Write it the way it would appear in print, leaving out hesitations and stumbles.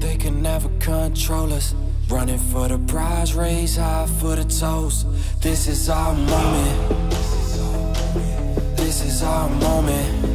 They can never control us. Running for the prize, raise high for the toast. This is our moment. This is our moment.